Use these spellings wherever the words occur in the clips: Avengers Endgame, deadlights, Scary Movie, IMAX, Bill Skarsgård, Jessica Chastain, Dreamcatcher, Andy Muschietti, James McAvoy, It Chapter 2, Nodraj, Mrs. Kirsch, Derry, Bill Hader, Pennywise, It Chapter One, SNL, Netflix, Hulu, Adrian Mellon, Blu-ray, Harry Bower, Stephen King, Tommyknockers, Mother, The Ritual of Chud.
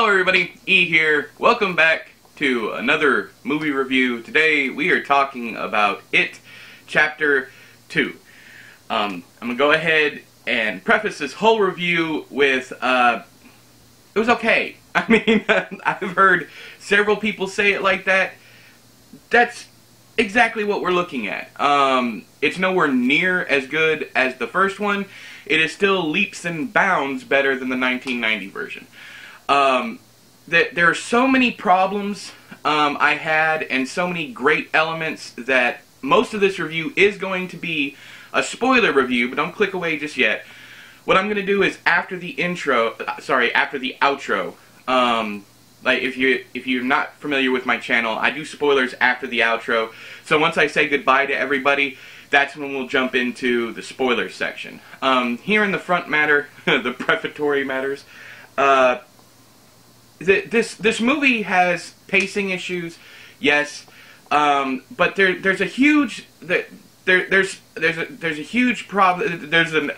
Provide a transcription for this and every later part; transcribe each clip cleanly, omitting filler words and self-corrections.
Hello everybody, E here. Welcome back to another movie review. Today we are talking about It Chapter 2. I'm going to go ahead and preface this whole review with, it was okay. I mean, I've heard several people say it like that. That's exactly what we're looking at. It's nowhere near as good as the first one. It is still leaps and bounds better than the 1990 version. There are so many problems I had and so many great elements that most of this review is going to be a spoiler review, but don't click away just yet. What I'm going to do is after the outro, like if you're not familiar with my channel, I do spoilers after the outro. So once I say goodbye to everybody, that's when we'll jump into the spoiler section. Here in the front matter, the prefatory matters, This movie has pacing issues, yes, but there's a huge problem. There's an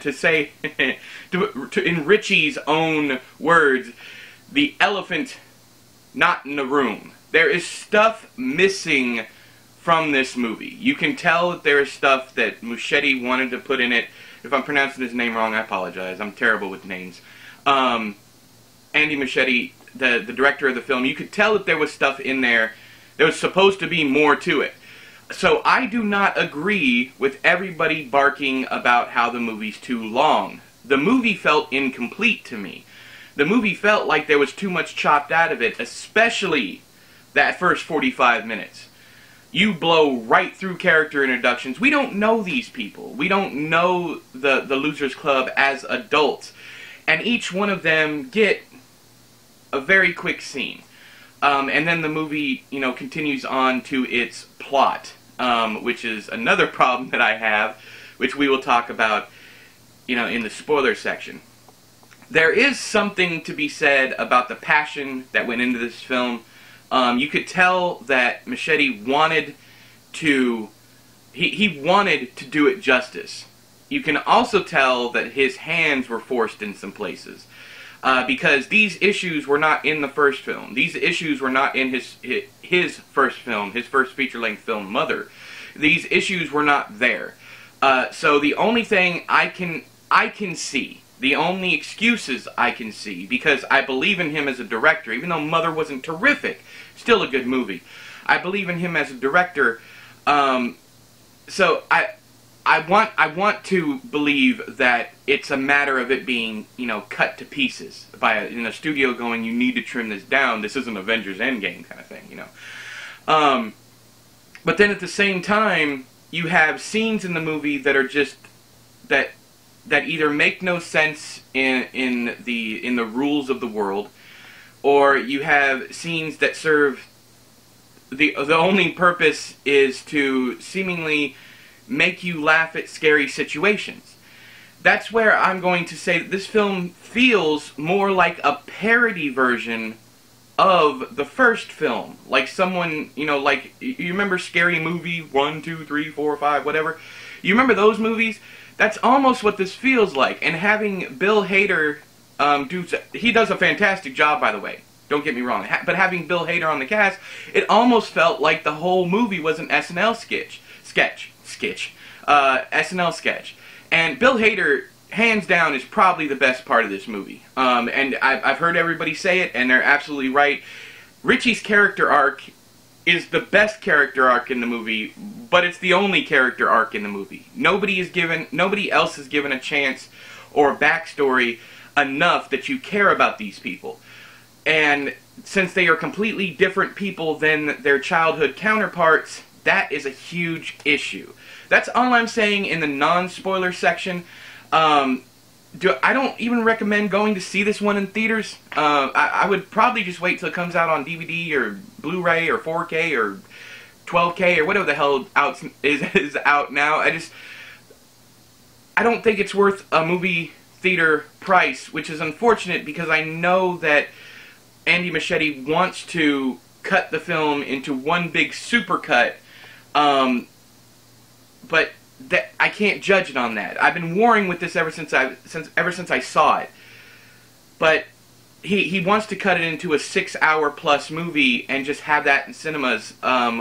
to say in Richie's own words, the elephant not in the room. There is stuff missing from this movie. You can tell that there is stuff that Muschietti wanted to put in it. If I'm pronouncing his name wrong, I apologize. I'm terrible with names. Andy Muschietti, the director of the film, you could tell that there was stuff in there. There was supposed to be more to it. So I do not agree with everybody barking about how the movie's too long. The movie felt incomplete to me. The movie felt like there was too much chopped out of it, especially that first 45 minutes. You blow right through character introductions. We don't know these people. We don't know the Losers Club as adults. And each one of them get a very quick scene, and then the movie, you know, continues on to its plot, which is another problem that I have, which we will talk about, you know, in the spoiler section. There is something to be said about the passion that went into this film. You could tell that Muschietti wanted to, he wanted to do it justice. You can also tell that his hands were forced in some places. Because these issues were not in the first film. These issues were not in his first film, his first feature-length film, Mother. These issues were not there. So the only thing I can see, the only excuses I can see, because I believe in him as a director, even though Mother wasn't terrific, still a good movie. I believe in him as a director. So I want to believe that it's a matter of it being, you know, cut to pieces by a studio going, you need to trim this down, this isn't Avengers Endgame kind of thing, you know. But then at the same time, you have scenes in the movie that are just, that either make no sense in the rules of the world, or you have scenes that serve, the only purpose is to seemingly make you laugh at scary situations. That's where I'm going to say that this film feels more like a parody version of the first film. Like someone, you know, like, you remember Scary Movie 1, 2, 3, 4, 5, whatever? You remember those movies? That's almost what this feels like. And having Bill Hader he does a fantastic job, by the way. Don't get me wrong. But having Bill Hader on the cast, it almost felt like the whole movie was an SNL sketch. And Bill Hader, hands down, is probably the best part of this movie. And I've heard everybody say it, and they're absolutely right. Richie's character arc is the best character arc in the movie, but it's the only character arc in the movie. Nobody else is given a chance or a backstory enough that you care about these people. And since they are completely different people than their childhood counterparts, that is a huge issue. That's all I'm saying in the non-spoiler section. I don't even recommend going to see this one in theaters. I would probably just wait till it comes out on DVD or Blu-ray or 4K or 12K or whatever the hell is out now. I don't think it's worth a movie theater price, which is unfortunate because I know that Andy Muschietti wants to cut the film into one big supercut, but that I can't judge it on that. I've been warring with this ever since I saw it. But he wants to cut it into a 6-hour-plus movie and just have that in cinemas,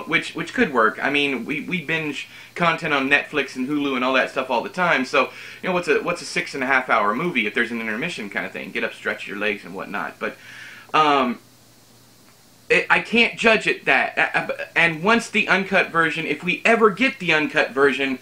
which could work. I mean, we binge content on Netflix and Hulu and all that stuff all the time, so, you know, what's a 6.5-hour movie if there's an intermission kind of thing? Get up, stretch your legs and whatnot. But I can't judge it that. And once the uncut version, if we ever get the uncut version,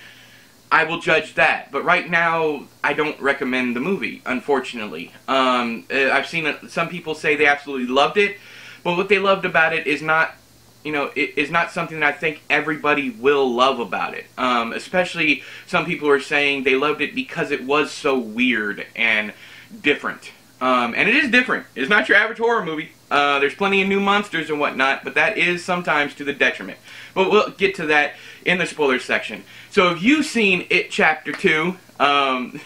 I will judge that, but right now I don't recommend the movie, unfortunately. I've seen some people say they absolutely loved it, but what they loved about it is not, you know, it is not something that I think everybody will love about it. Especially some people are saying they loved it because it was so weird and different. And it is different. It's not your average horror movie. There's plenty of new monsters and whatnot, but that is sometimes to the detriment. But we'll get to that in the spoiler section. So if you've seen It Chapter 2, I'm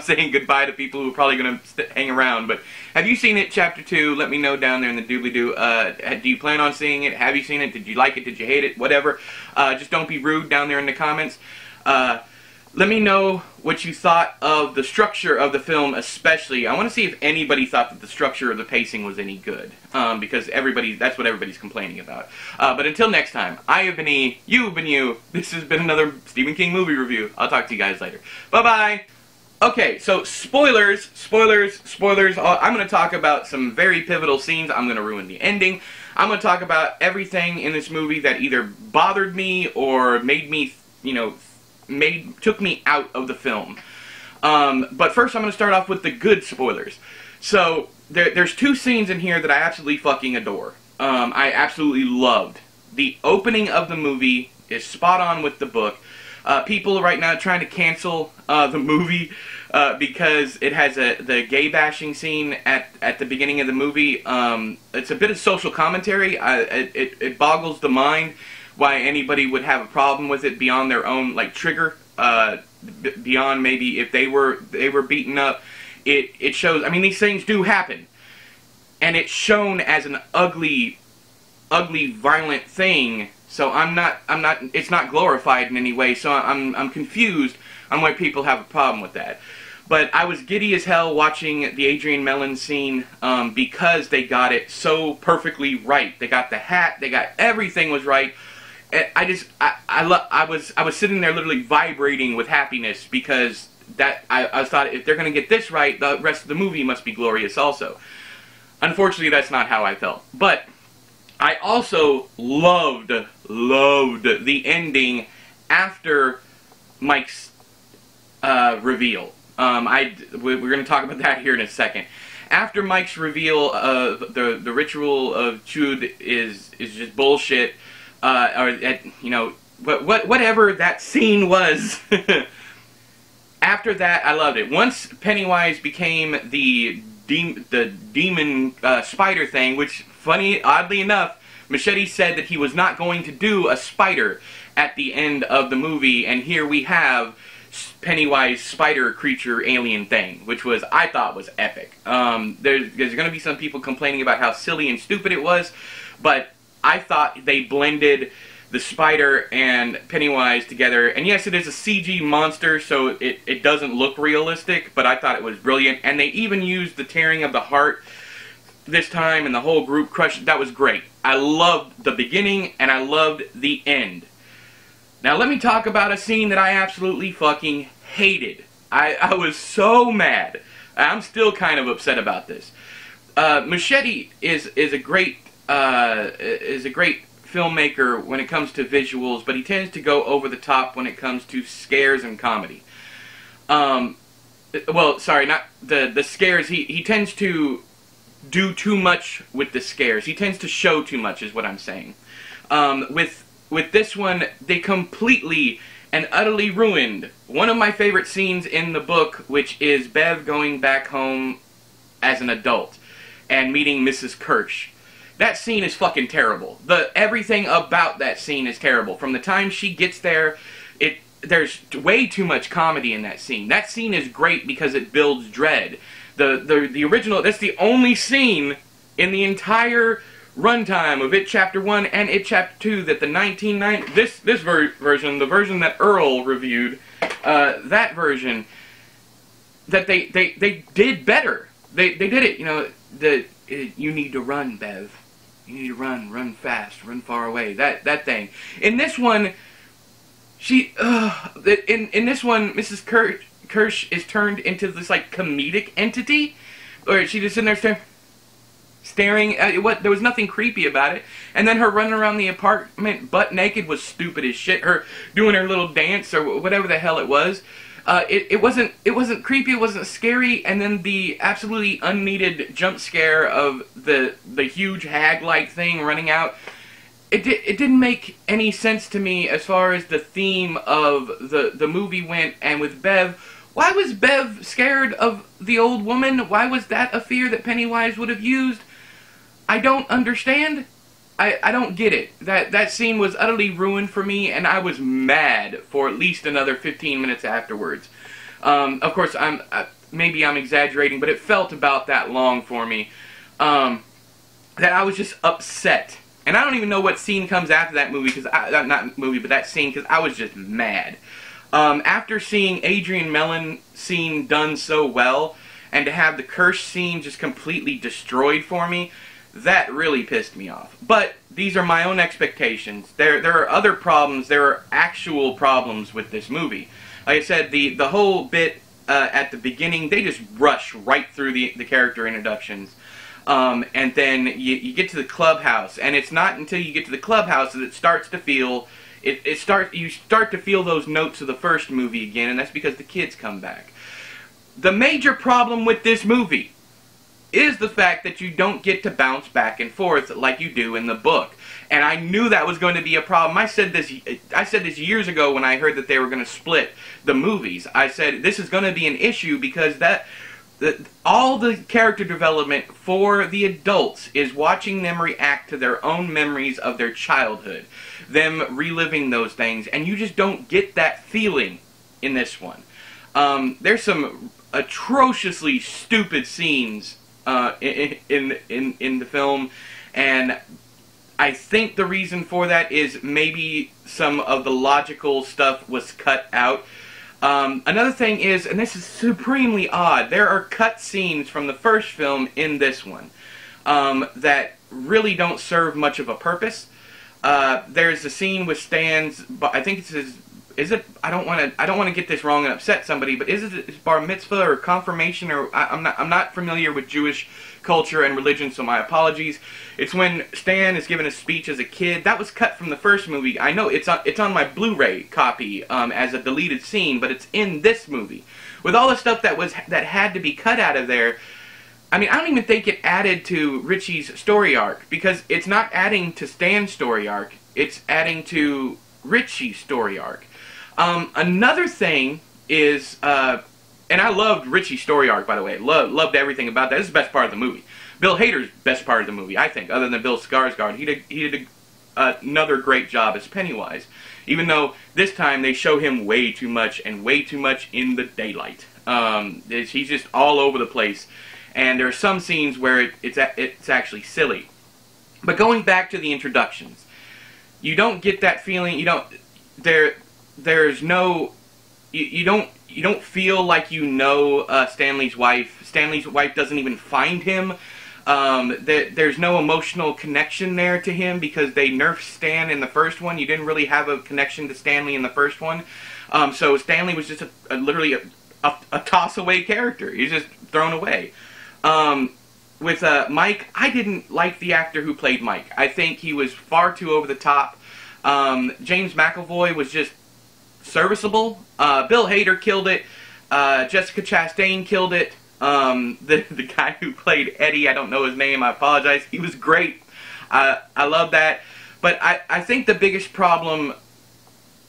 saying goodbye to people who are probably going to hang around, but have you seen It Chapter 2? Let me know down there in the doobly-doo. Do you plan on seeing it? Have you seen it? Did you like it? Did you hate it? Whatever. Just don't be rude down there in the comments. Let me know what you thought of the structure of the film, especially. I want to see if anybody thought that the structure of the pacing was any good, because that's what everybody's complaining about. But until next time, I have been E, you've been you, this has been another Stephen King movie review. I'll talk to you guys later. Bye-bye! Okay, so spoilers, spoilers, spoilers. I'm going to talk about some very pivotal scenes. I'm going to ruin the ending. I'm going to talk about everything in this movie that either bothered me or made me, you know, took me out of the film. But first I'm going to start off with the good spoilers. So there's two scenes in here that I absolutely fucking adore. I absolutely loved. The opening of the movie is spot on with the book. People right now are trying to cancel the movie because it has the gay bashing scene at the beginning of the movie. It's a bit of social commentary. It boggles the mind why anybody would have a problem with it beyond their own, like, trigger, beyond maybe if they were beaten up. It shows, I mean, these things do happen, and it's shown as an ugly, ugly, violent thing, so it's not glorified in any way, so I'm confused on why people have a problem with that. But I was giddy as hell watching the Adrian Mellon scene because they got it so perfectly right. They got the hat, they got everything was right. I was sitting there literally vibrating with happiness because that I thought if they're going to get this right, the rest of the movie must be glorious also. Unfortunately, that's not how I felt. But I also loved the ending after Mike's reveal. We're going to talk about that here in a second. After Mike's reveal of the ritual of Chud is just bullshit. You know, whatever that scene was. After that, I loved it. Once Pennywise became the demon spider thing, which, oddly enough, Muschietti said that he was not going to do a spider at the end of the movie, and here we have Pennywise spider creature alien thing, which was, I thought, was epic. There's going to be some people complaining about how silly and stupid it was, but I thought they blended the spider and Pennywise together. And yes, it is a CG monster, so it doesn't look realistic, but I thought it was brilliant. And they even used the tearing of the heart this time, and the whole group crushed. That was great. I loved the beginning, and I loved the end. Now let me talk about a scene that I absolutely fucking hated. I was so mad. I'm still kind of upset about this. Muschietti is a great filmmaker when it comes to visuals, but he tends to go over the top when it comes to scares and comedy. Well, sorry, not the scares. He tends to do too much with the scares. He tends to show too much, is what I'm saying. With this one, they completely and utterly ruined one of my favorite scenes in the book, which is Bev going back home as an adult and meeting Mrs. Kirsch. That scene is fucking terrible. Everything about that scene is terrible. From the time she gets there, there's way too much comedy in that scene. That scene is great because it builds dread. The original, that's the only scene in the entire runtime of It Chapter 1 and It Chapter 2 that the 1990... This version, the version that Earl reviewed, that version, that they did better. They did it, you know, you need to run, Bev. You need to run, run fast, run far away, that thing. In this one, Mrs. Kirsch is turned into this, like, comedic entity, or she just sitting there staring at what, there was nothing creepy about it. And then her running around the apartment butt naked was stupid as shit. Her doing her little dance or whatever the hell it was. It wasn't creepy, it wasn't scary, and then the absolutely unneeded jump scare of the huge hag-like thing running out. It didn't make any sense to me as far as the theme of the movie went. And with Bev, why was Bev scared of the old woman? Why was that a fear that Pennywise would have used? I don't understand. I don't get it. That scene was utterly ruined for me, and I was mad for at least another 15 minutes afterwards. Of course, maybe I'm exaggerating, but it felt about that long for me. That I was just upset, and I don't even know what scene comes after that movie, but that scene, because I was just mad. After seeing Adrian Mellon scene done so well, and to have the Kirsch scene just completely destroyed for me. That really pissed me off. But these are my own expectations. There are other problems. There are actual problems with this movie. Like I said, the whole bit at the beginning, they just rush right through the character introductions. And then you get to the clubhouse, and it's not until you get to the clubhouse that it starts to feel you start to feel those notes of the first movie again, and that's because the kids come back. The major problem with this movie is the fact that you don't get to bounce back and forth like you do in the book. And I knew that was going to be a problem. I said this years ago when I heard that they were going to split the movies. I said, this is going to be an issue because all the character development for the adults is watching them react to their own memories of their childhood. Them reliving those things. And you just don't get that feeling in this one. There's some atrociously stupid scenes in the film, and I think the reason for that is maybe some of the logical stuff was cut out. Another thing is, and this is supremely odd, there are cut scenes from the first film in this one that really don't serve much of a purpose. There's a scene with Stan's, I think it's his, is it? I don't want to get this wrong and upset somebody, but is it bar mitzvah or confirmation? Or I'm not familiar with Jewish culture and religion, so my apologies. It's when Stan is giving a speech as a kid. That was cut from the first movie. I know it's on my Blu-ray copy as a deleted scene, but it's in this movie. With all the stuff that had to be cut out of there. I mean, I don't even think it added to Richie's story arc, because it's not adding to Stan's story arc. It's adding to Richie's story arc. Another thing is, and I loved Richie's story arc, by the way. Loved everything about that. This is the best part of the movie. Bill Hader's best part of the movie, I think, other than Bill Skarsgård. He did another great job as Pennywise, even though this time they show him way too much and way too much in the daylight. He's just all over the place, and there are some scenes where it's actually silly. But going back to the introductions, you don't get that feeling. There's no, you don't feel like you know Stanley's wife. Stanley's wife doesn't even find him. There's no emotional connection there to him because they nerfed Stan in the first one. You didn't really have a connection to Stanley in the first one. So Stanley was just literally a toss-away character. He's just thrown away. With Mike, I didn't like the actor who played Mike. I think he was far too over the top. James McAvoy was just serviceable. Bill Hader killed it. Jessica Chastain killed it. The guy who played Eddie, I don't know his name, I apologize. He was great. I love that. But I think the biggest problem,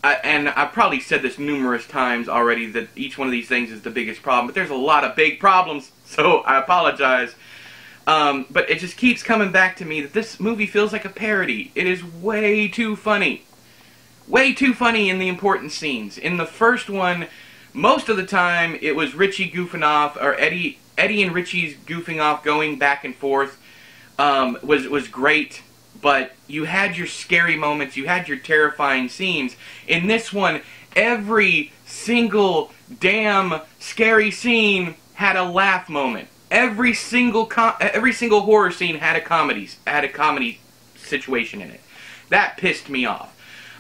and I've probably said this numerous times already, that each one of these things is the biggest problem. But there's a lot of big problems, so I apologize. But it just keeps coming back to me that this movie feels like a parody. It is way too funny. Way too funny in the important scenes. In the first one, most of the time, it was Richie goofing off, or Eddie and Richie's goofing off, going back and forth, was great, but you had your scary moments, you had your terrifying scenes. In this one, every single damn scary scene had a laugh moment. Every single horror scene had a comedy situation in it. That pissed me off.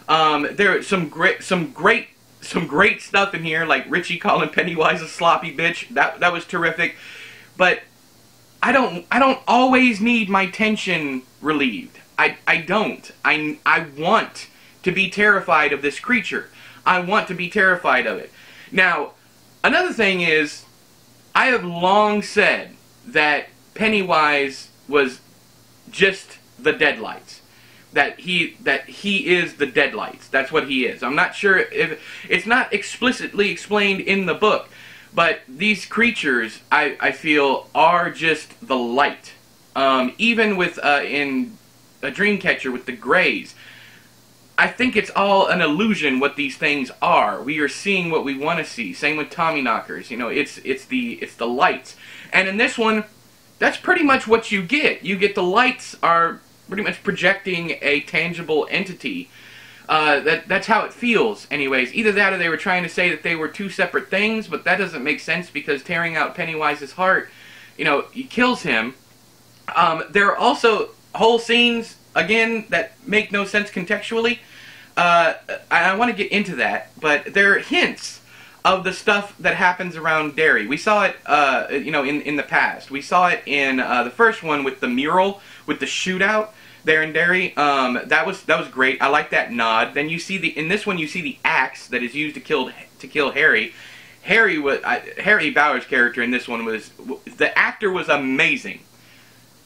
There's some great stuff in here, like Richie calling Pennywise a sloppy bitch. That was terrific. But I don't always need my tension relieved. I want to be terrified of this creature. I want to be terrified of it. Now, another thing is, I have long said that Pennywise was just the deadlights. That he is the deadlights. That's what he is. I'm not sure if it's not explicitly explained in the book, but these creatures, I feel, are just the light. Even with in a Dreamcatcher with the Greys, I think it's all an illusion what these things are. We are seeing what we want to see. Same with Tommyknockers. You know, it's the lights. And in this one, that's pretty much what you get. You get the lights are pretty much projecting a tangible entity. That's how it feels, anyways. Either that, or they were trying to say that they were two separate things, but that doesn't make sense because tearing out Pennywise's heart, you know, he kills him. There are also whole scenes again that make no sense contextually. I want to get into that, but there are hints of the stuff that happens around Derry. We saw it, you know, in the past. We saw it in the first one with the mural, with the shootout there in Derry. That was great. I like that nod. Then you see in this one you see the axe that is used to kill Harry. Harry Bower's character in this one was, the actor was amazing,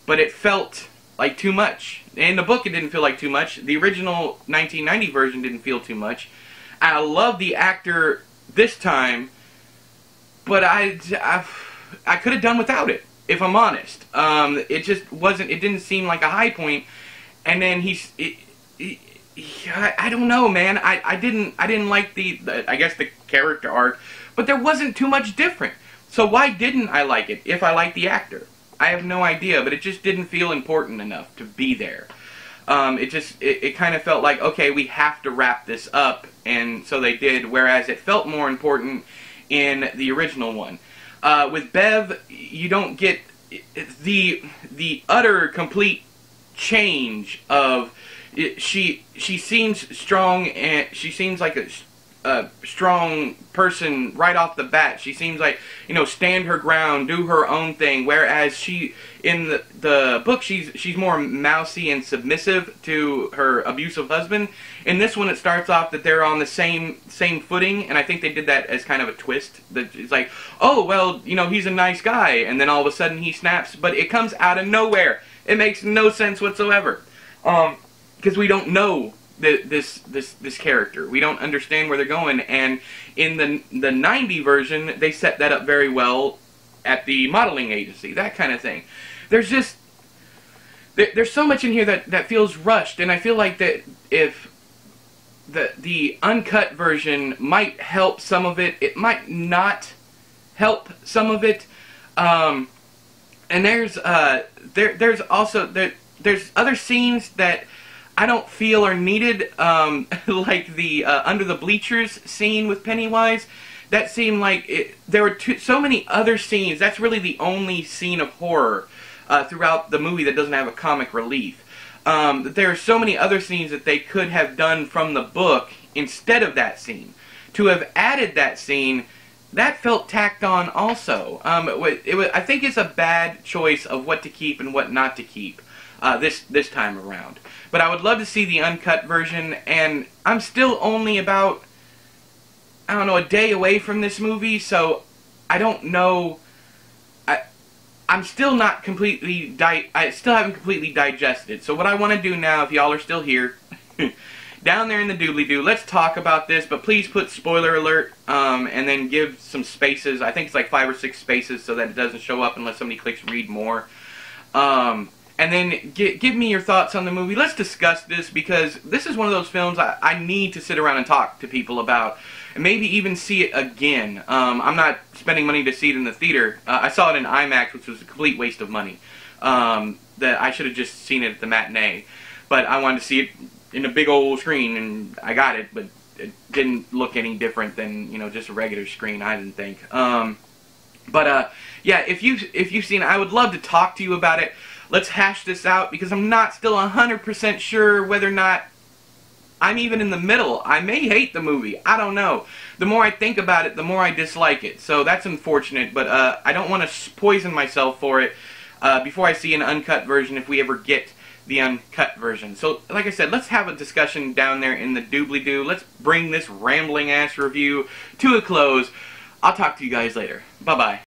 but it felt like too much. In the book, it didn't feel like too much. The original 1990 version didn't feel too much. I love the actor this time, but I could have done without it, if I'm honest. It just wasn't. It didn't seem like a high point. And then I don't know, man. I didn't like the I guess the character arc, but there wasn't too much different. So why didn't I like it if I liked the actor? I have no idea, but it just didn't feel important enough to be there. It kind of felt like, okay, we have to wrap this up, and so they did, whereas it felt more important in the original one. With Bev, you don't get the utter, complete change of, she seems strong, and she seems like a strong person right off the bat. She seems like, you know, stand her ground, do her own thing, whereas she, in the book, she's more mousy and submissive to her abusive husband. In this one, it starts off that they're on the same footing, and I think they did that as kind of a twist. That it's like, oh, well, you know, he's a nice guy, and then all of a sudden he snaps, but it comes out of nowhere. It makes no sense whatsoever, because we don't know this character. We don't understand where they're going, and in the 90 version, they set that up very well at the modeling agency, that kind of thing. There's just, there's so much in here that feels rushed, and I feel like that if the uncut version might help some of it, it might not help some of it. And there's other scenes that I don't feel are needed, like the under the bleachers scene with Pennywise. That seemed like there were so many other scenes. That's really the only scene of horror throughout the movie that doesn't have a comic relief. There are so many other scenes that they could have done from the book instead of that scene. To have added that scene, that felt tacked on also. I think it's a bad choice of what to keep and what not to keep this time around. But I would love to see the uncut version, and I'm still only about, I don't know, a day away from this movie, so I don't know. I'm still not completely, I still haven't completely digested. So what I want to do now, if y'all are still here, down there in the doobly-doo, let's talk about this, but please put spoiler alert, and then give some spaces. I think it's like 5 or 6 spaces so that it doesn't show up unless somebody clicks read more. And then give me your thoughts on the movie. Let's discuss this, because this is one of those films I need to sit around and talk to people about, and maybe even see it again. I'm not spending money to see it in the theater. I saw it in IMAX, which was a complete waste of money. That I should have just seen it at the matinee, but I wanted to see it in a big old screen, and I got it, but it didn't look any different than, you know, just a regular screen, I didn't think. But yeah, if you've seen it, I would love to talk to you about it. Let's hash this out, because I'm not still 100% sure whether or not I'm even in the middle. I may hate the movie. I don't know. The more I think about it, the more I dislike it. So that's unfortunate, but I don't want to poison myself for it before I see an uncut version, if we ever get the uncut version. So, like I said, let's have a discussion down there in the doobly-doo. Let's bring this rambling-ass review to a close. I'll talk to you guys later. Bye-bye.